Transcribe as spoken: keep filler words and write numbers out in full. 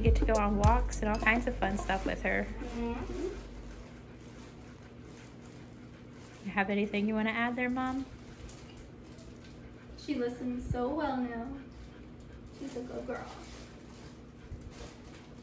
we get to go on walks and all kinds of fun stuff with her. You have anything you want to add there, Mom? She listens so well now. She's a good girl.